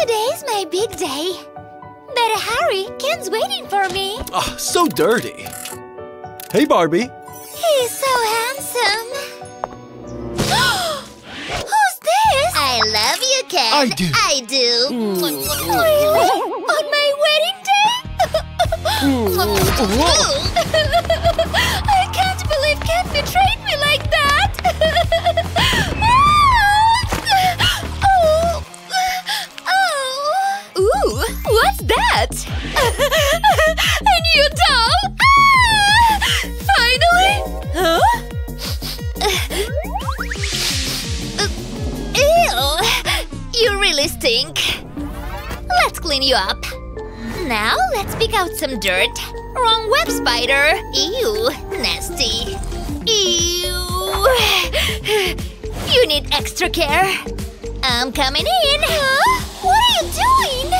Today's my big day. Better hurry, Ken's waiting for me. Oh, so dirty. Hey, Barbie. He's so handsome. Who's this? I love you, Ken. I do. I do. Really? On my wedding day? I can't believe Ken betrayed me like that. What's that? A new doll? Ah! Finally? Huh? Ew! You really stink. Let's clean you up. Now let's pick out some dirt. Wrong web, spider. Ew, nasty. Ew. You need extra care. I'm coming in. Huh? What are you doing?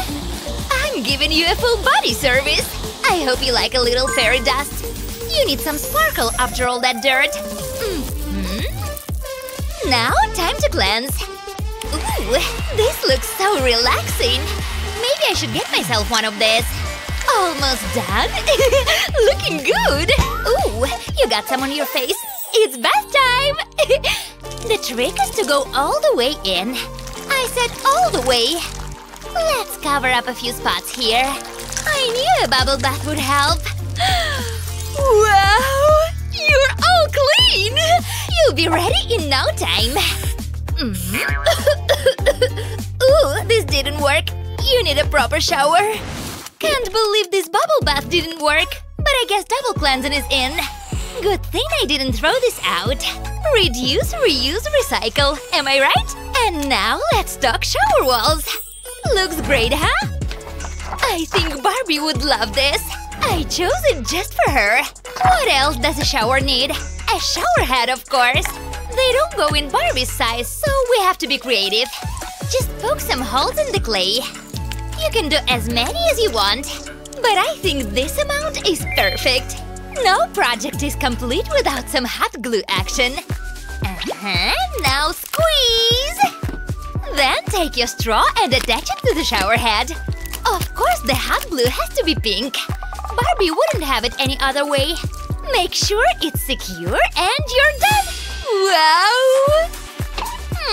I'm giving you a full body service! I hope you like a little fairy dust. You need some sparkle after all that dirt. Mm-hmm. Now time to cleanse. Ooh, this looks so relaxing. Maybe I should get myself one of these. Almost done. Looking good. Ooh, you got some on your face. It's bath time. The trick is to go all the way in. I said all the way. Let's cover up a few spots here. I knew a bubble bath would help. Wow! You're all clean! You'll be ready in no time. Ooh, this didn't work. You need a proper shower. Can't believe this bubble bath didn't work. But I guess double cleansing is in. Good thing I didn't throw this out. Reduce, reuse, recycle. Am I right? And now let's talk shower walls. Looks great, huh? I think Barbie would love this. I chose it just for her. What else does a shower need? A shower head, of course. They don't go in Barbie's size, so we have to be creative. Just poke some holes in the clay. You can do as many as you want. But I think this amount is perfect. No project is complete without some hot glue action. Now squeeze! Then take your straw and attach it to the shower head. Of course, the hot glue has to be pink. Barbie wouldn't have it any other way. Make sure it's secure and you're done!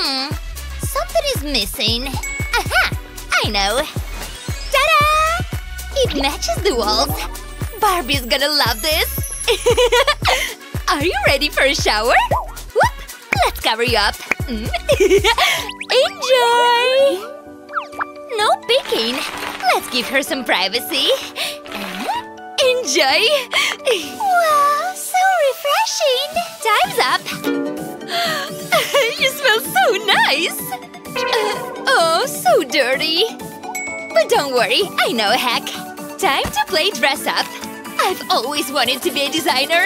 Wow! Something is missing. Aha! I know! Ta-da! It matches the walls. Barbie's gonna love this! Are you ready for a shower? Whoop! Let's cover you up. Enjoy! No peeking. Let's give her some privacy. Enjoy! Wow, so refreshing! Time's up! You smell so nice! Oh, so dirty! But don't worry, I know a hack. Time to play dress up. I've always wanted to be a designer.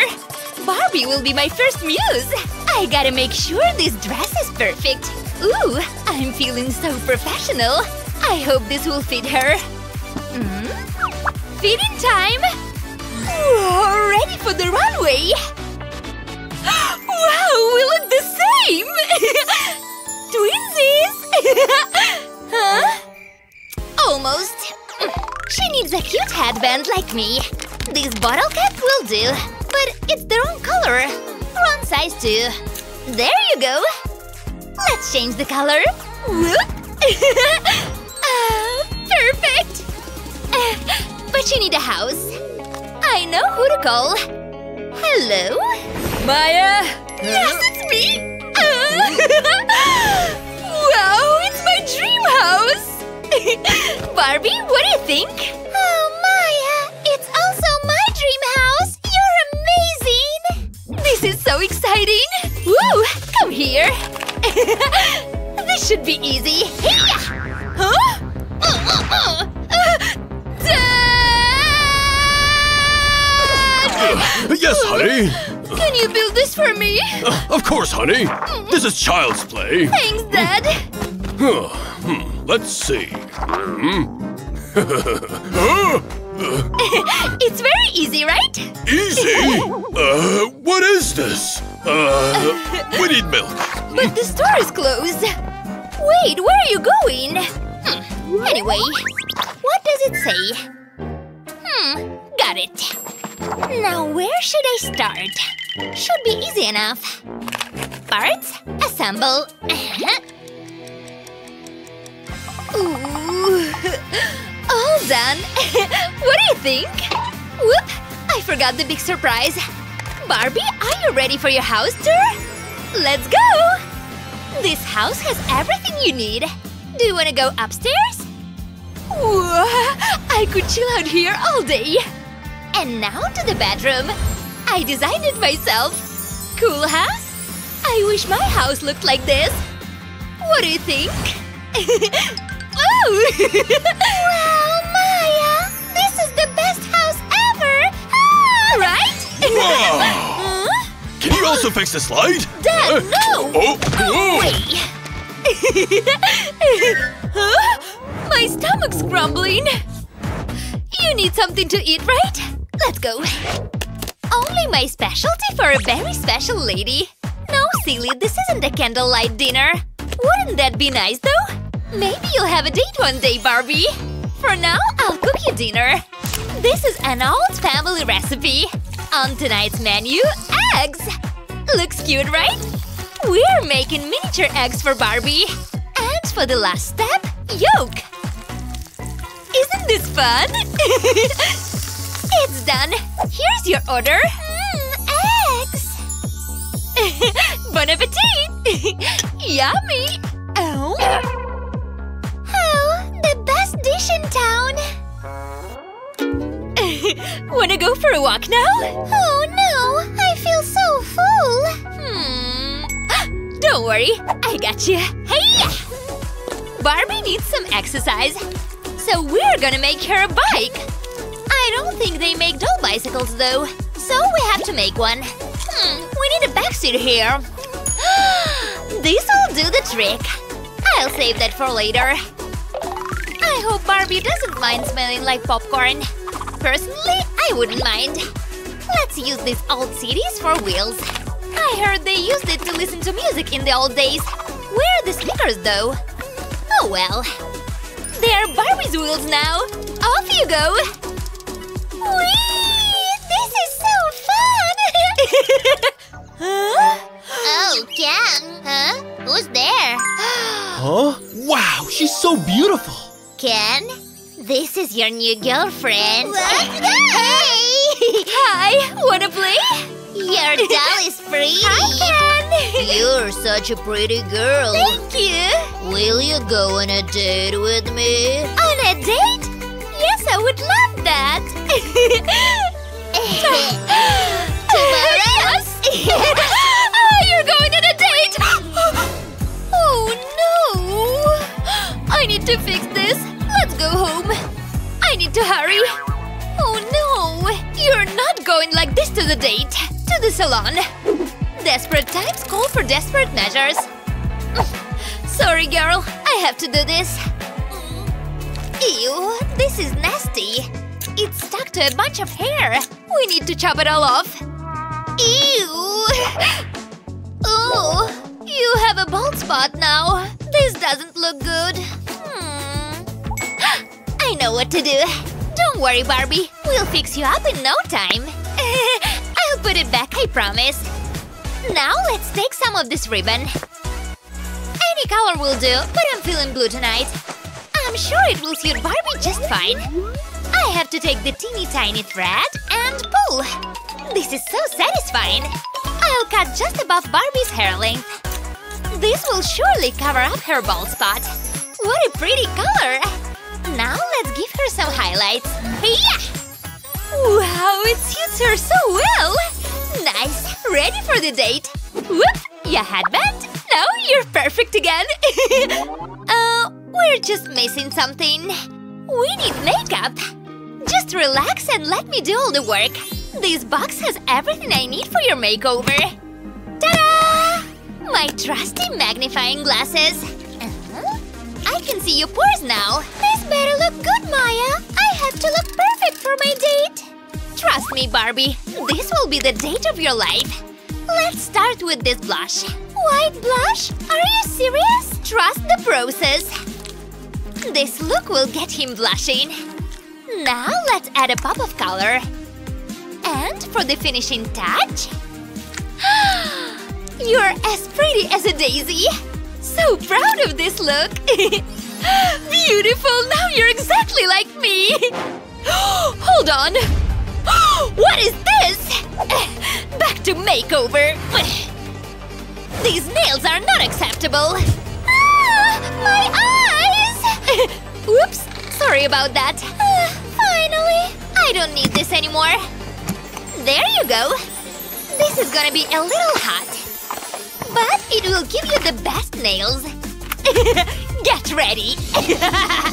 Barbie will be my first muse! I gotta make sure this dress is perfect! Ooh, I'm feeling so professional! I hope this will fit her! Fitting time! Whoa, ready for the runway! Wow, we look the same! Twinsies! Huh? Almost! She needs a cute headband like me! This bottle cap will do! But it's the wrong color. Wrong size, too. There you go. Let's change the color. Whoop! Perfect! But you need a house. I know who to call. Hello? Maya? Yes, it's me! Wow, it's my dream house! Barbie, what do you think? Oh, Maya, it's also my dream house! This is so exciting! Woo! Come here! This should be easy! Hiya! Huh? Dad! Yes, honey! Can you build this for me? Of course, honey! This is child's play! Thanks, Dad! Let's see… It's very easy, right? Easy? What is this? We need milk. But the store is closed. Wait, where are you going? I Anyway, what does it say? Got it. Now where should I start? Should be easy enough. Parts, assemble. Ooh, all done. What do you think? Whoop! I forgot the big surprise. Barbie, are you ready for your house tour? Let's go! This house has everything you need. Do you want to go upstairs? Whoa! I could chill out here all day. And now to the bedroom. I designed it myself. Cool house? I wish my house looked like this. What do you think? Oh! Wow, Maya! This is the best house ever! Ah, right? Wow! Huh? Can you also fix the slide? Dad, no! Oh! No way! Huh? My stomach's grumbling. You need something to eat, right? Let's go. Only my specialty for a very special lady. No, silly, this isn't a candlelight dinner. Wouldn't that be nice, though? Maybe you'll have a date one day, Barbie. For now, I'll cook you dinner. This is an old family recipe. On tonight's menu, eggs! Looks cute, right? We're making miniature eggs for Barbie. And for the last step, yolk. Isn't this fun? It's done. Here's your order. Eggs! Bon appetit! Yummy! Oh. The best dish in town! Wanna go for a walk now? Oh no! I feel so full! Don't worry! I got you! Hey-ya! Barbie needs some exercise, so we're gonna make her a bike! I don't think they make doll bicycles though, so we have to make one. We need a backseat here. This'll do the trick! I'll save that for later. I hope Barbie doesn't mind smelling like popcorn. Personally, I wouldn't mind. Let's use these old CDs for wheels. I heard they used it to listen to music in the old days. Where are the speakers, though? Oh well. They are Barbie's wheels now. Off you go! Whee! This is so fun! Huh? Oh, Ken. Huh? Who's there? Huh? Wow, she's so beautiful. Ken, this is your new girlfriend. What? Hey! Hi, wanna play? Your doll is pretty. Hi, Ken! You're such a pretty girl. Thank you! Will you go on a date with me? On a date? Yes, I would love that! Tomorrow? Oh, you're going on a date! Oh no! I need to fix this. Let's go home. I need to hurry. Oh no! You're not going like this to the date. To the salon. Desperate times call for desperate measures. Sorry, girl. I have to do this. Ew, this is nasty. It's stuck to a bunch of hair. We need to chop it all off. Ew! Oh, you have a bald spot now. This doesn't look good. I know what to do. Don't worry, Barbie. We'll fix you up in no time. I'll put it back, I promise. Now let's take some of this ribbon. Any color will do, but I'm feeling blue tonight. I'm sure it will suit Barbie just fine. I have to take the teeny tiny thread and pull. This is so satisfying. I'll cut just above Barbie's hair length. This will surely cover up her bald spot. What a pretty color! Now let's give her some highlights. Yeah! Wow, it suits her so well! Nice! Ready for the date! Whoop! Your headband? Now you're perfect again! We're just missing something. We need makeup. Just relax and let me do all the work. This box has everything I need for your makeover. Ta-da! My trusty magnifying glasses. I can see your pores now. This better look good, Maya. I have to look perfect for my date. Trust me, Barbie. This will be the date of your life. Let's start with this blush. White blush? Are you serious? Trust the process. This look will get him blushing. Now let's add a pop of color. And for the finishing touch… You're as pretty as a daisy! So proud of this look! Beautiful! Now you're exactly like me! Hold on! What is this? Back to makeover! These nails are not acceptable! Ah! My eyes! Whoops! Sorry about that. Finally! I don't need this anymore. There you go! This is gonna be a little hot. But it will give you the best nails. Get ready! Ah,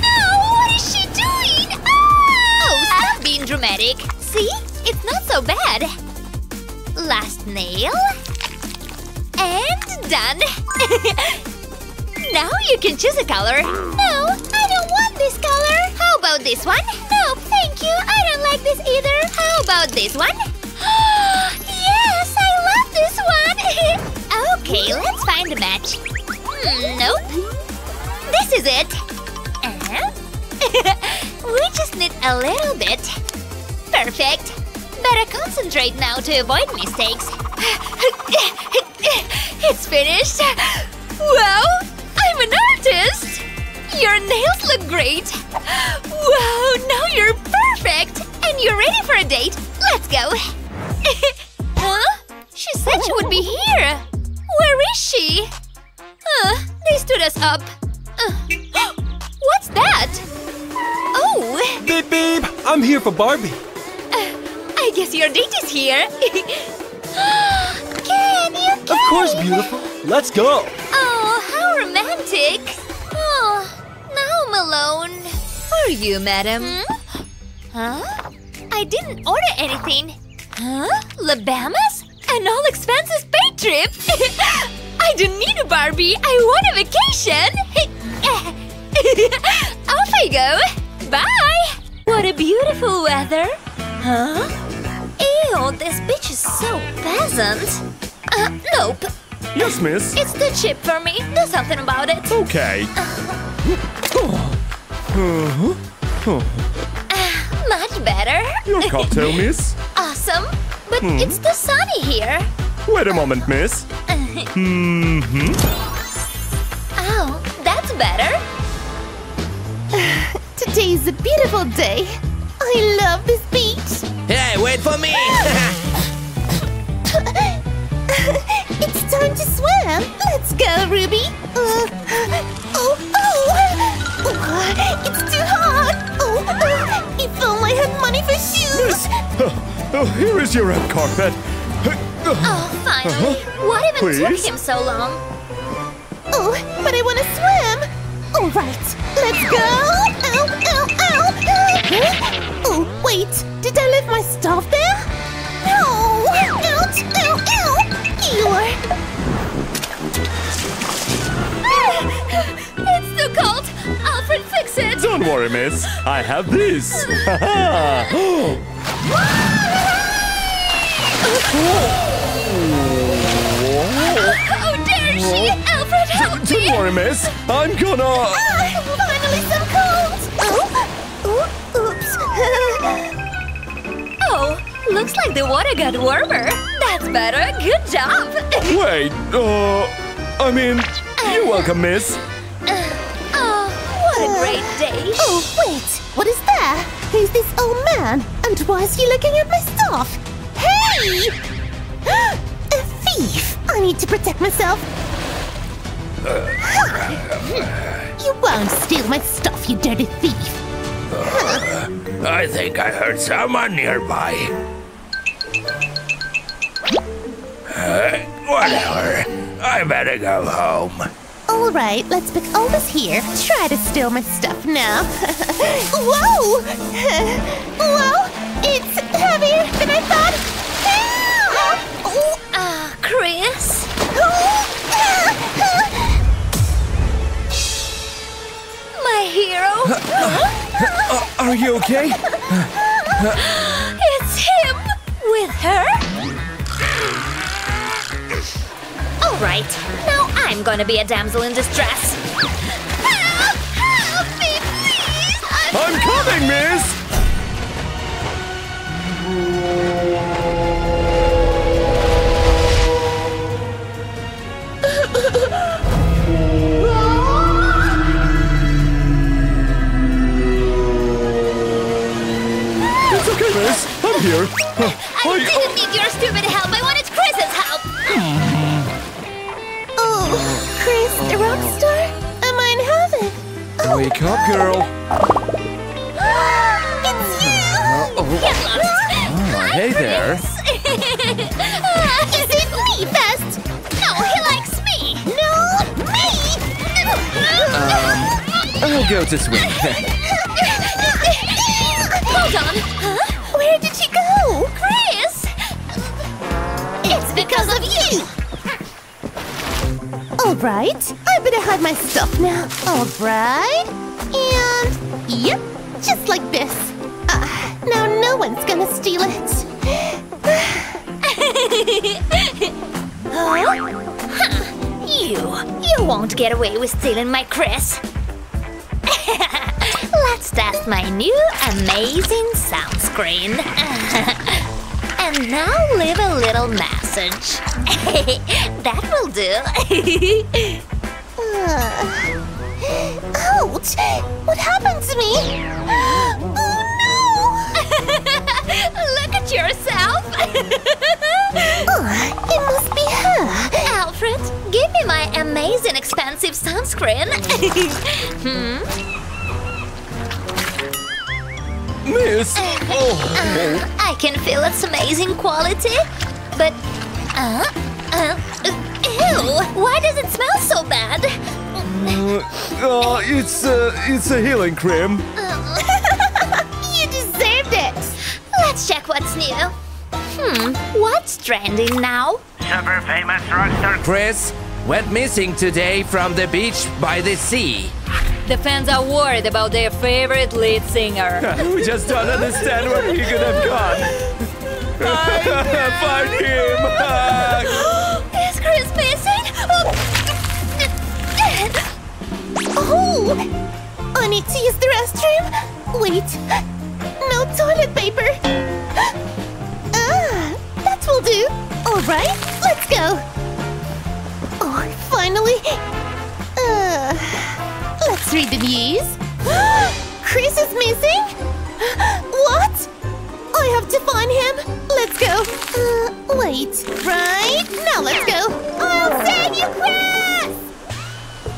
no! What is she doing? Ah! Oh, stop being dramatic. See? It's not so bad. Last nail… And done! Now you can choose a color. No, I don't want this color. How about this one? No, thank you. I don't like this either. How about this one? Yes, I love this one. Okay, let's find a match. Nope. This is it. We just need a little bit. Perfect. Better concentrate now to avoid mistakes. It's finished! Wow! I'm an artist! Your nails look great! Wow! Now you're perfect! And you're ready for a date! Let's go! Huh? She said she would be here! Where is she? They stood us up! What's that? Oh! Babe! I'm here for Barbie! I guess your date is here! Ken, you came! Of course, beautiful! Let's go! Oh, how romantic! Oh, now I'm alone. Are you, madam? Hmm? Huh? I didn't order anything. Huh? Labamas? An all-expenses-paid trip? I don't need a Barbie! I want a vacation! Off I go! Bye! What a beautiful weather! Huh? Ew, this beach is so pleasant. Nope. Yes, miss? It's too cheap for me. Do something about it. Okay. Much better. Your cocktail, miss? Awesome. But it's too sunny here. Wait a moment, miss. Oh, that's better. Today is a beautiful day. I love this beach! Hey, wait for me! It's time to swim! Let's go, Ruby! It's too hot! If only I had money for shoes! Miss! Here is your red carpet! Finally! What even took him so long? Oh, but I want to swim! Alright, let's go! Oh, wait! Did I leave my stuff there? No! Ouch! Ow! Ow! It's too cold! Alfred, fix it! Don't worry, miss! I have this! How dare she! Alfred, help me! Don't worry, miss! I'm gonna… finally some cold! Oh, looks like the water got warmer. That's better. Good job. Wait, I mean, you're welcome, miss. Oh, what a great day. Oh, wait, what is that? Who's this old man? And why is he looking at my stuff? Hey! A thief! I need to protect myself. You won't steal my stuff, you dirty thief. I think I heard someone nearby. Whatever. I better go home. Alright, let's pick all this here. Try to steal my stuff now. Whoa! Whoa! It's heavier than I thought! Chris? My hero? Are you okay? It's him! With her? Alright, now I'm gonna be a damsel in distress. I'm coming, miss! It's okay, miss. I'm here. I didn't need your stupid help. I wanted Chris's help. Oh, Chris, the rock star? Am I in heaven? Oh. Wake up, girl. It's you! Get lost. Hi, hey Chris. There. He saved me first. No, he likes me. No, me. I'll go to swim. Hold on. Huh? Where did she go? Chris! It's because of you! Alright, I better hide my stuff now. Alright, and... Yep, just like this. Now no one's gonna steal it. Huh? You won't get away with stealing my Chris. Let's test my new amazing sound screen. And now leave a little message. That will do. Ouch! What happened to me? Oh no! Look at yourself! Oh, it must be her! Alfred, give me my amazing expensive sunscreen. Miss! I can feel its amazing quality, but... ew! Why does it smell so bad? It's a healing cream. You deserved it! Let's check what's new. What's trending now? Super famous rockstar Chris went missing today from the beach by the sea. The fans are worried about their favorite lead singer. We just don't understand where he could have gone. Find him! Is Chris missing? Oh! I need to use the restroom. Wait. No toilet paper. That will do. All right, let's go. Oh, finally. Let's read the news. Chris is missing? What? I have to find him. Let's go. Wait. Right? Now let's go. I'll save you, Chris!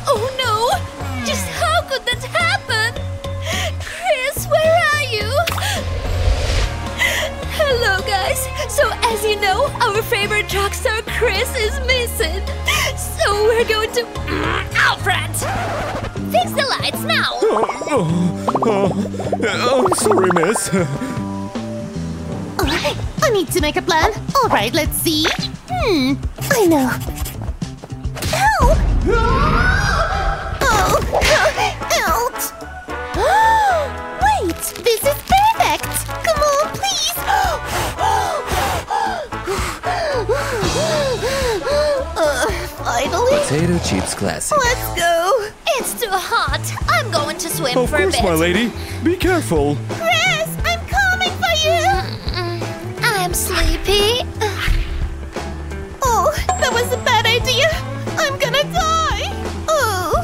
Oh no! Just how could that happen? Chris, where are you? Hello, guys. So, as you know, our favorite rock star Chris is missing. So we're going to... Alfred! Fix the lights now! Oh, sorry, miss. I need to make a plan. All right, let's see. I know. Ow! Ouch! Wait, this is perfect! Come on, please! Finally? Potato chips classic. Let's go! It's too hot. I'm going to swim for a bit. Of course, my lady. Be careful. Chris, I'm coming for you. I'm sleepy. Oh, that was a bad idea. I'm gonna die. Oh,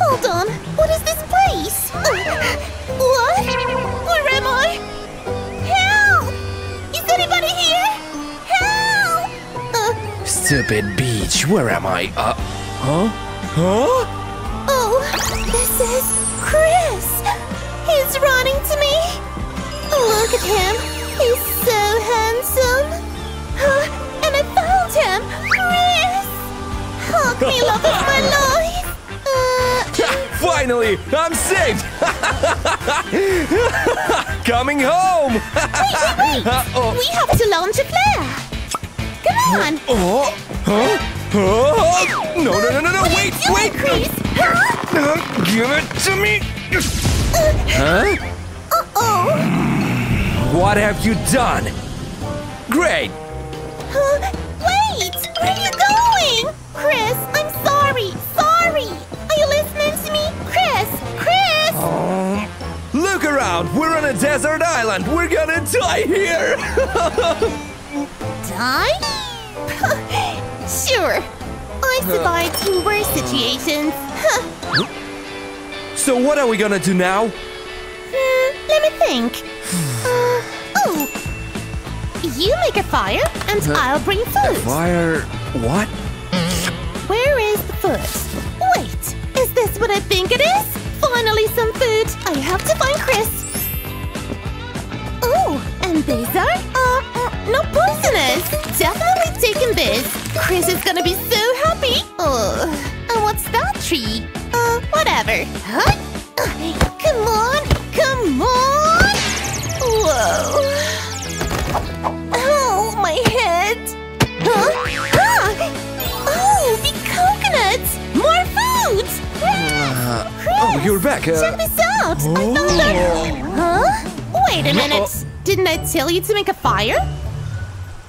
hold on. What is this place? What? Where am I? Help! Is anybody here? Help! Stupid beach. Where am I? Huh? Oh, this is Chris! He's running to me! Look at him! He's so handsome! And I found him! Chris! Hug me, love of my life! Finally! I'm saved! Coming home! Wait! We have to launch a flare! Come on! No, wait! Chris? Give it to me! Uh-oh! What have you done? Great! Wait! Where are you going? Chris, I'm sorry! Sorry! Are you listening to me? Chris! Chris! Look around! around. We're on a desert island. We're gonna die here. Die? Sure. I survived in worse situations. So what are we gonna do now? Let me think. You make a fire and I'll bring food. Fire? What? Where is the food? Wait, is this what I think it is? Finally some food. I have to find Chris. Oh, and these are no poisonous. Definitely taking this. Chris is gonna be so happy. Oh, and what's that tree? Whatever. Huh? Come on, come on. Whoa. Oh, my head. Huh? Ah! Oh, the coconuts. More food. Chris, oh, you're back. Check this out. Oh. I found that. Huh? Wait a minute. Didn't I tell you to make a fire?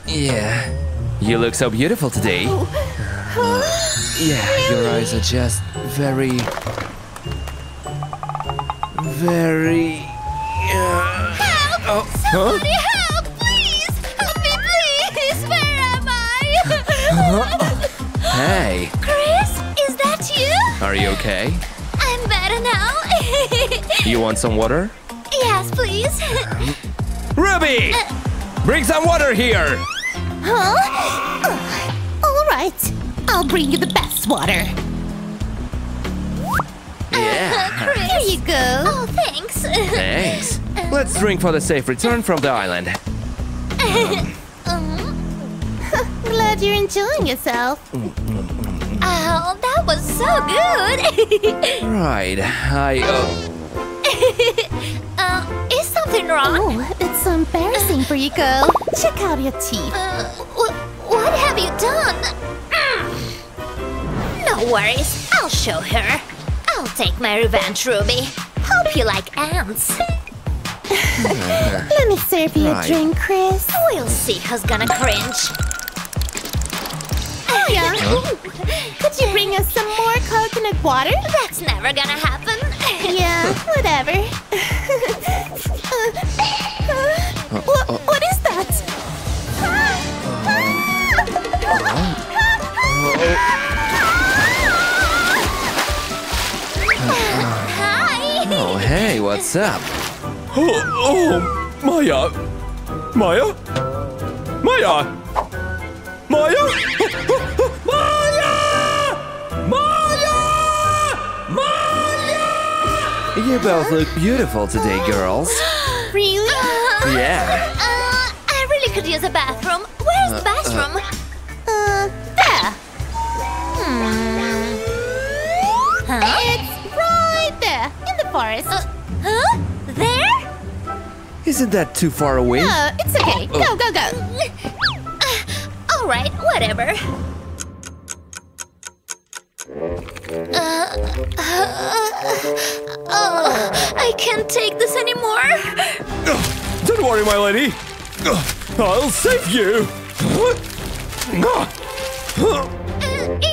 Yeah. You look so beautiful today. Oh. Huh? Yeah, really? Your eyes are just very... Help! Oh. Somebody help! Please! Help me, please! Where am I? Hey! Chris, is that you? Are you okay? I'm better now. You want some water? Yes, please. Ruby! Bring some water here! Huh? Alright, I'll bring you the best water. Yeah. Chris. Here you go. Oh, thanks. Thanks. Let's drink for the safe return from the island. Glad you're enjoying yourself. Oh, that was so good. Right, is something wrong? Oh, it's so embarrassing for you, girl. Check out your teeth. What have you done? No worries. I'll show her. I'll take my revenge, Ruby. Hope you like ants. Let me serve you a drink, Chris. We'll see who's gonna cringe. Oh, yeah. Could you bring us some more coconut water? That's never gonna happen. Yeah, whatever. What is that? Hi! Oh, hey, what's up? Maya! Maya? Maya! Maya? Maya! Maya! Maya! You both look beautiful today, girls. Really? Yeah. I really could use a bathroom. Where's the bathroom? There. It's right there, in the forest. Huh? There? Isn't that too far away? No, it's okay. Go, go, go. Alright, whatever. I can't take this anymore. Don't worry, my lady. I'll save you.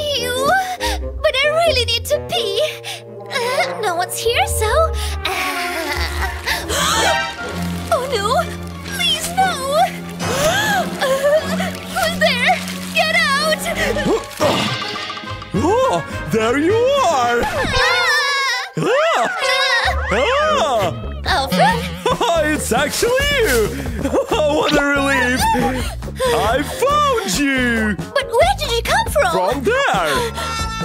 Ew, but I really need to pee. No one's here, so... Oh no, please no. Who's there? Get out! Oh, there you are! It's actually you! What a relief! I found you! But where did you come from? From there!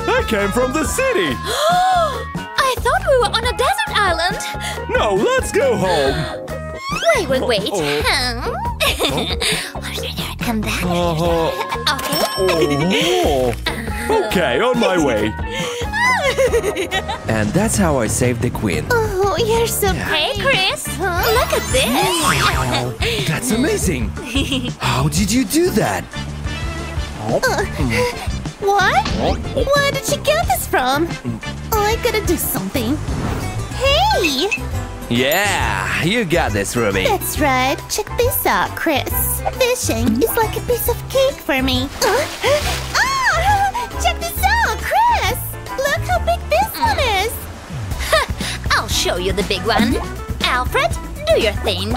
I came from the city! I thought we were on a desert island! No, let's go home! Wait! Come back. Okay. Okay, on my way. And that's how I saved the queen. Oh, you're so Hey, Chris. Huh? Look at this. Wow, that's amazing. How did you do that? What? Where did you get this from? I gotta do something. Hey! Yeah, you got this, Ruby. That's right. Check this out, Chris. Fishing is like a piece of cake for me. Check this out, Chris! Look how big this one is! I'll show you the big one. Alfred, do your thing.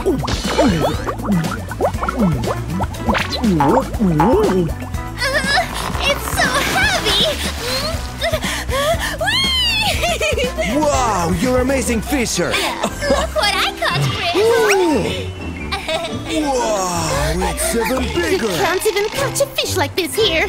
It's so heavy! Wow, you're amazing, Fisher! Look what I caught, Chris! Wow, it's even bigger! You can't even catch a fish like this here!